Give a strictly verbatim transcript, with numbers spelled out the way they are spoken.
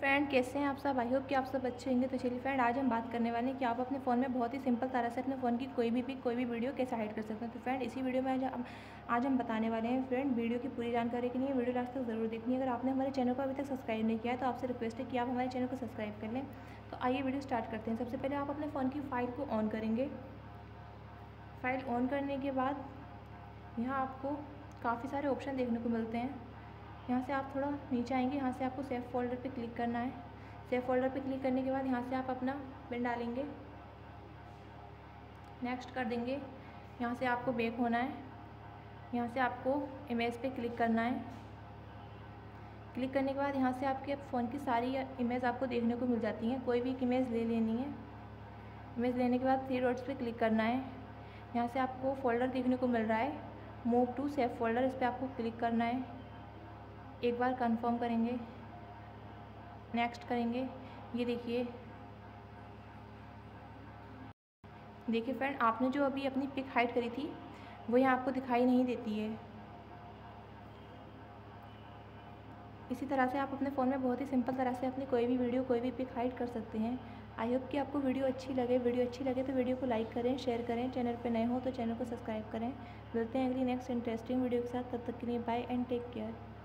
Friend, कैसे हैं आप सब। आई होप कि आप सब अच्छे होंगे। तो चलिए फ्रेंड, आज हम बात करने वाले हैं कि आप अपने फ़ोन में बहुत ही सिंपल तरह से अपने फ़ोन की कोई भी पिक कोई भी वीडियो कैसे हाइड कर सकते हैं। तो फ्रेंड, इसी वीडियो में आज हम आज हम बताने वाले हैं। फ्रेंड, वीडियो की पूरी जानकारी के लिए वीडियो लास्ट तक जरूर देखनी है। अगर आपने हमारे चैनल को अभी तक सब्सक्राइब नहीं किया है तो आपसे रिक्वेस्ट है कि आप हमारे चैनल को सब्सक्राइब कर लें। तो आइए वीडियो स्टार्ट करते हैं। सबसे पहले आप अपने फ़ोन की फ़ाइल को ऑन करेंगे। फ़ाइल ऑन करने के बाद यहाँ आपको काफ़ी सारे ऑप्शन देखने को मिलते हैं। यहाँ से आप थोड़ा नीचे आएंगे। यहाँ से आपको सेव फोल्डर पे क्लिक करना है। सेव फोल्डर पे क्लिक करने के बाद यहाँ से आप अपना पिन डालेंगे, नेक्स्ट कर देंगे। यहाँ से आपको बैक होना है। यहाँ से आपको इमेज पे क्लिक करना है। क्लिक करने के बाद यहाँ से आपके फ़ोन की सारी इमेज आपको देखने को मिल जाती हैं। कोई भी एक इमेज ले लेनी है। इमेज लेने के बाद थ्री डॉट्स पे क्लिक करना है। यहाँ से आपको फोल्डर देखने को मिल रहा है, मूव टू सेव फोल्डर, इस पर आपको क्लिक करना है। एक बार कंफर्म करेंगे, नेक्स्ट करेंगे। ये देखिए देखिए फ्रेंड, आपने जो अभी अपनी पिक हाइड करी थी वो यहाँ आपको दिखाई नहीं देती है। इसी तरह से आप अपने फ़ोन में बहुत ही सिंपल तरह से अपनी कोई भी वीडियो कोई भी पिक हाइड कर सकते हैं। आई होप कि आपको वीडियो अच्छी लगे। वीडियो अच्छी लगे तो वीडियो को लाइक करें, शेयर करें। चैनल पर नए हो तो चैनल को सब्सक्राइब करें। मिलते हैं अगली नेक्स्ट इंटरेस्टिंग वीडियो के साथ। तब तक के लिए बाय एंड टेक केयर।